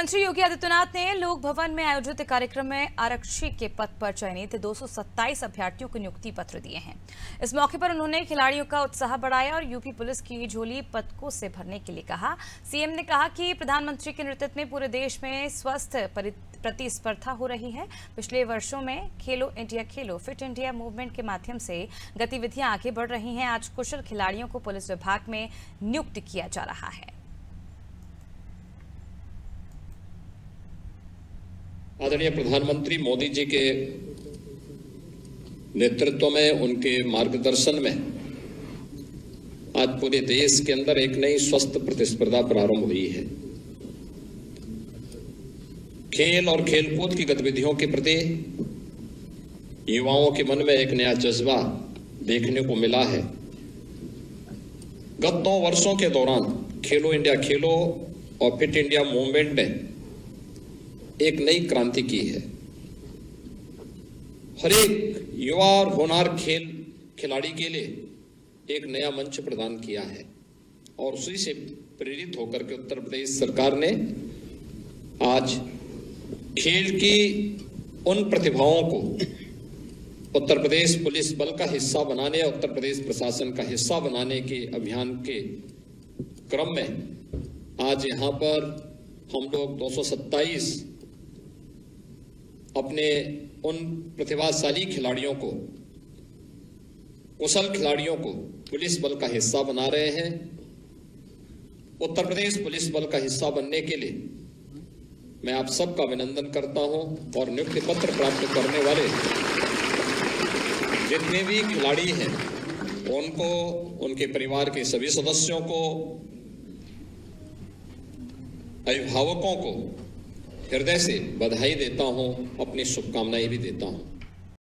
मुख्यमंत्री योगी आदित्यनाथ ने लोक भवन में आयोजित कार्यक्रम में आरक्षी के पद पर चयनित 227 अभ्यर्थियों को नियुक्ति पत्र दिए हैं। इस मौके पर उन्होंने खिलाड़ियों का उत्साह बढ़ाया और यूपी पुलिस की झोली पदकों से भरने के लिए कहा। सीएम ने कहा कि प्रधानमंत्री के नेतृत्व में पूरे देश में स्वस्थ प्रतिस्पर्धा हो रही है। पिछले वर्षों में खेलो इंडिया खेलो फिट इंडिया मूवमेंट के माध्यम से गतिविधियां आगे बढ़ रही हैं। आज कुशल खिलाड़ियों को पुलिस विभाग में नियुक्त किया जा रहा है। आदरणीय प्रधानमंत्री मोदी जी के नेतृत्व में, उनके मार्गदर्शन में आज पूरे देश के अंदर एक नई स्वस्थ प्रतिस्पर्धा प्रारंभ हुई है। खेल और खेलकूद की गतिविधियों के प्रति युवाओं के मन में एक नया जज्बा देखने को मिला है। गत 9 वर्षों के दौरान खेलो इंडिया खेलो और फिट इंडिया मूवमेंट ने एक नई क्रांति की है। हर एक युवा और होनहार खिलाड़ी के लिए एक नया मंच प्रदान किया है और उसी से प्रेरित होकर के उत्तर प्रदेश सरकार ने आज खेल की उन प्रतिभाओं को उत्तर प्रदेश पुलिस बल का हिस्सा बनाने, उत्तर प्रदेश प्रशासन का हिस्सा बनाने के अभियान के क्रम में आज यहाँ पर हम लोग 227 अपने उन प्रतिभाशाली खिलाड़ियों को, कुशल खिलाड़ियों को पुलिस बल का हिस्सा बना रहे हैं। उत्तर प्रदेश पुलिस बल का हिस्सा बनने के लिए मैं आप सबका अभिनंदन करता हूं और नियुक्ति पत्र प्राप्त करने वाले जितने भी खिलाड़ी हैं उनको, उनके परिवार के सभी सदस्यों को, अभिभावकों को हृदय से बधाई देता हूं, अपनी शुभकामनाएं भी देता हूं।